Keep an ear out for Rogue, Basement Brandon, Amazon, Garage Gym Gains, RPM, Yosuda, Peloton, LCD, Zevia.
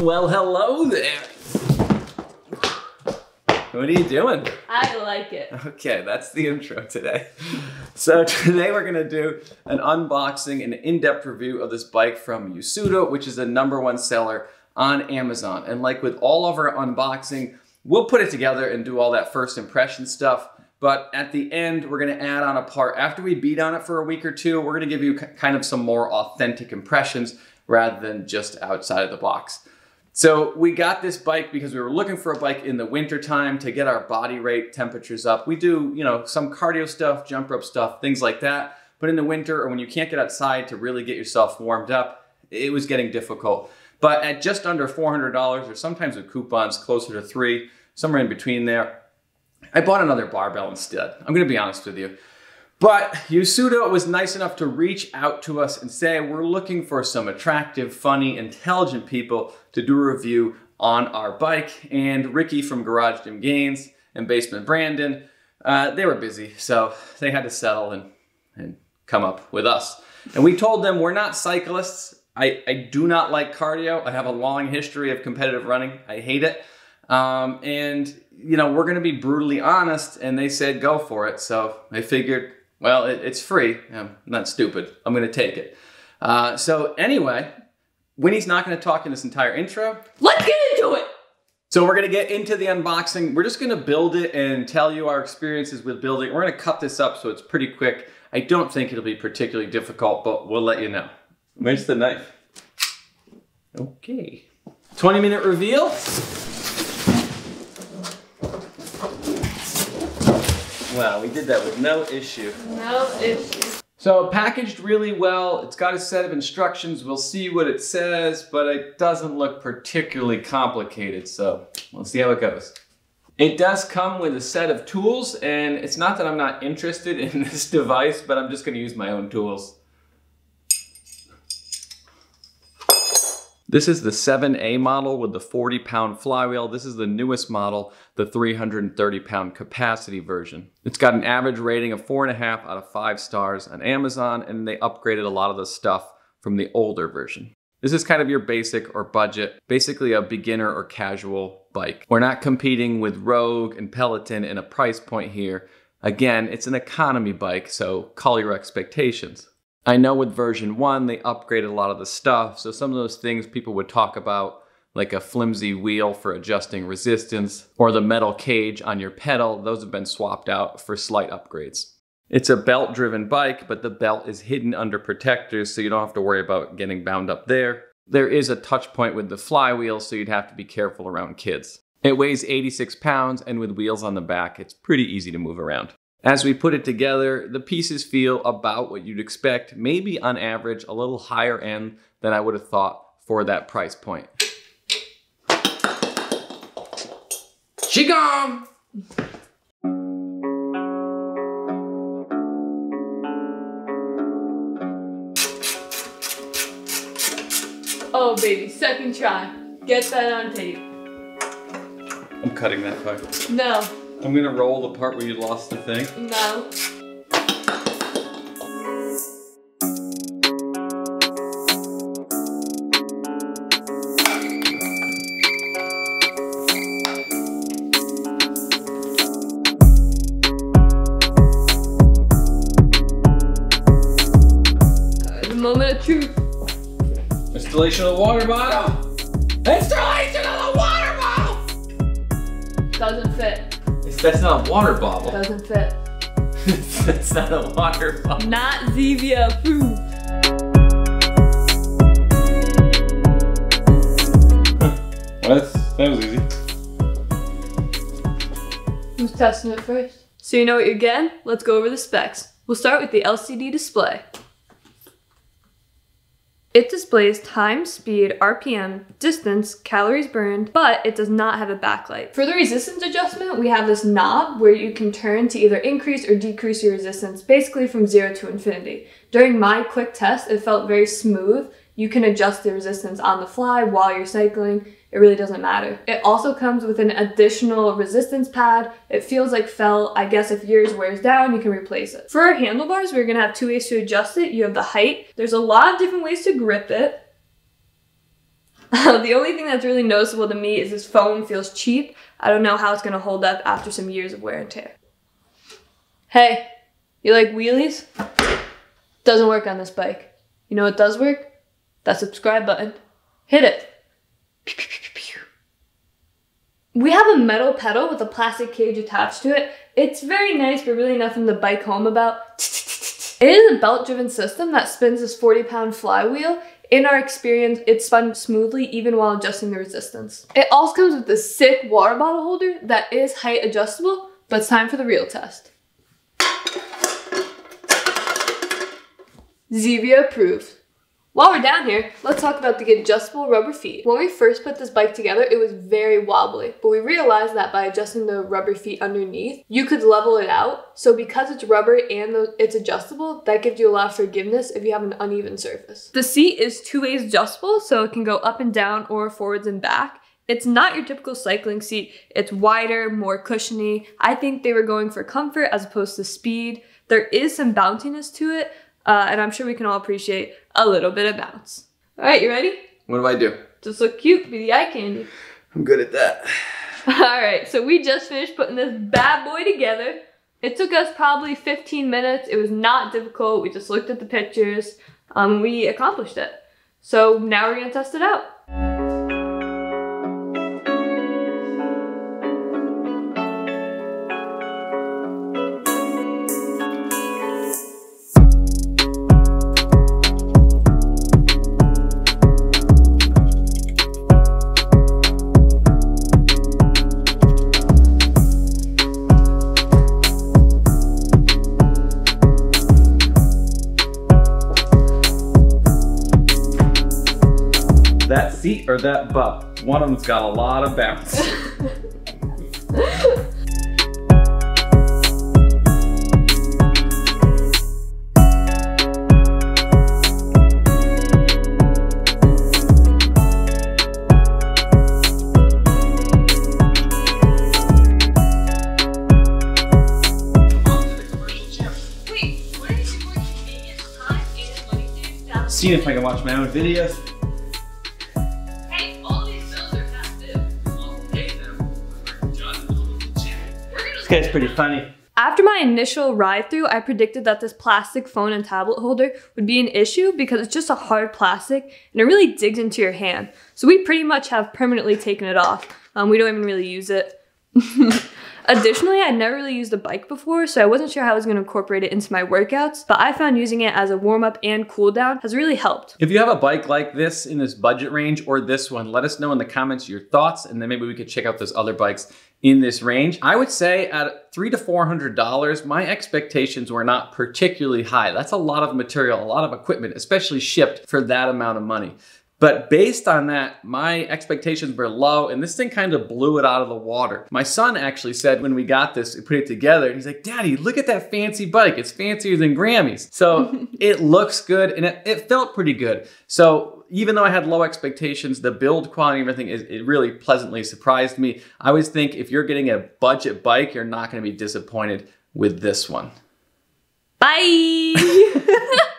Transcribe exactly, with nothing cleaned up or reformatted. Well, hello there. What are you doing? I like it. Okay, that's the intro today. So today we're gonna do an unboxing and in-depth review of this bike from Yosuda, which is the number one seller on Amazon. And like with all of our unboxing, we'll put it together and do all that first impression stuff. But at the end, we're gonna add on a part. After we beat on it for a week or two, we're gonna give you kind of some more authentic impressions rather than just outside of the box. So we got this bike because we were looking for a bike in the winter time to get our body rate temperatures up. We do, you know, some cardio stuff, jump rope stuff, things like that. But in the winter or when you can't get outside to really get yourself warmed up, it was getting difficult. But at just under four hundred dollars, or sometimes with coupons closer to three, somewhere in between there, I bought another barbell instead. I'm gonna be honest with you. But Yosuda was nice enough to reach out to us and say, we're looking for some attractive, funny, intelligent people to do a review on our bike. And Ricky from Garage Gym Gains and Basement Brandon, uh, they were busy, so they had to settle and, and come up with us. And we told them we're not cyclists. I, I do not like cardio. I have a long history of competitive running. I hate it. Um, and, you know, we're going to be brutally honest. And they said, go for it. So I figured, well, it, it's free. I'm not stupid. I'm going to take it. Uh, so anyway, Winnie's not going to talk in this entire intro. Let's get into it. So we're going to get into the unboxing. We're just going to build it and tell you our experiences with building. We're going to cut this up so it's pretty quick. I don't think it'll be particularly difficult, but we'll let you know. Where's the knife? Okay. twenty minute reveal. Wow, we did that with no issue. No issue. So packaged really well. It's got a set of instructions. We'll see what it says, but it doesn't look particularly complicated. So we'll see how it goes. It does come with a set of tools, and it's not that I'm not interested in this device, but I'm just gonna use my own tools. This is the seven A model with the forty pound flywheel. This is the newest model, the three hundred thirty pound capacity version. It's got an average rating of four and a half out of five stars on Amazon, and they upgraded a lot of the stuff from the older version. This is kind of your basic or budget, basically a beginner or casual bike. We're not competing with Rogue and Peloton in a price point here. Again, it's an economy bike, so call your expectations. I know with version one, they upgraded a lot of the stuff. So some of those things people would talk about, like a flimsy wheel for adjusting resistance or the metal cage on your pedal, those have been swapped out for slight upgrades. It's a belt driven bike, but the belt is hidden under protectors, so you don't have to worry about getting bound up there. There is a touch point with the flywheel, so you'd have to be careful around kids. It weighs eighty-six pounds, and with wheels on the back, it's pretty easy to move around. As we put it together, the pieces feel about what you'd expect, maybe on average a little higher end than I would have thought for that price point. Qigong! Oh baby, second try. Get that on tape. I'm cutting that part. No. I'm gonna roll the part where you lost the thing. No. Uh, the moment of truth. Installation of the water bottle. Installation of the water bottle. Doesn't fit. That's not a water bottle. Doesn't fit. That's not a water bottle. Not Zevia approved. Well, that's, that was easy. Who's testing it first? So you know what you're getting? Let's go over the specs. We'll start with the L C D display. It displays time, speed, R P M, distance, calories burned, but it does not have a backlight. For the resistance adjustment, we have this knob where you can turn to either increase or decrease your resistance, basically from zero to infinity. During my quick test, it felt very smooth. You can adjust the resistance on the fly while you're cycling. It really doesn't matter. It also comes with an additional resistance pad. It feels like felt. I guess if yours wears down, you can replace it. For our handlebars, we're gonna have two ways to adjust it. You have the height. There's a lot of different ways to grip it. The only thing that's really noticeable to me is this foam feels cheap. I don't know how it's gonna hold up after some years of wear and tear. Hey, you like wheelies? Doesn't work on this bike. You know what does work? That subscribe button. Hit it. We have a metal pedal with a plastic cage attached to it. It's very nice, but really nothing to bike home about. It is a belt-driven system that spins this forty pound flywheel. In our experience, it spun smoothly even while adjusting the resistance. It also comes with this sick water bottle holder that is height adjustable, but it's time for the real test. Zevia approved. While we're down here, let's talk about the adjustable rubber feet. When we first put this bike together, it was very wobbly, but we realized that by adjusting the rubber feet underneath, you could level it out. So because it's rubber and it's adjustable, that gives you a lot of forgiveness if you have an uneven surface. The seat is two ways adjustable, so it can go up and down or forwards and back. It's not your typical cycling seat. It's wider, more cushiony. I think they were going for comfort as opposed to speed. There is some bounciness to it, Uh, and I'm sure we can all appreciate a little bit of bounce. All right, you ready? What do I do? Just look cute, be the eye candy. I'm good at that. All right, so we just finished putting this bad boy together. It took us probably fifteen minutes. It was not difficult. We just looked at the pictures. Um, we accomplished it. So now we're gonna test it out. That seat or that butt, one of them's got a lot of bounce. See if I can watch my own videos. This guy's pretty funny. After my initial ride through, I predicted that this plastic phone and tablet holder would be an issue because it's just a hard plastic and it really digs into your hand. So we pretty much have permanently taken it off. Um, we don't even really use it. Additionally, I'd never really used a bike before, so I wasn't sure how I was going to incorporate it into my workouts, but I found using it as a warm-up and cool-down has really helped. If you have a bike like this in this budget range or this one, let us know in the comments your thoughts, and then maybe we could check out those other bikes in this range. I would say at three to four hundred dollars, my expectations were not particularly high. That's a lot of material, a lot of equipment, especially shipped for that amount of money. But based on that, my expectations were low, and this thing kind of blew it out of the water. My son actually said when we got this, we put it together, and he's like, Daddy, look at that fancy bike. It's fancier than Grammy's. So it looks good, and it, it felt pretty good. So even though I had low expectations, the build quality and everything, is, it really pleasantly surprised me. I always think if you're getting a budget bike, you're not gonna be disappointed with this one. Bye.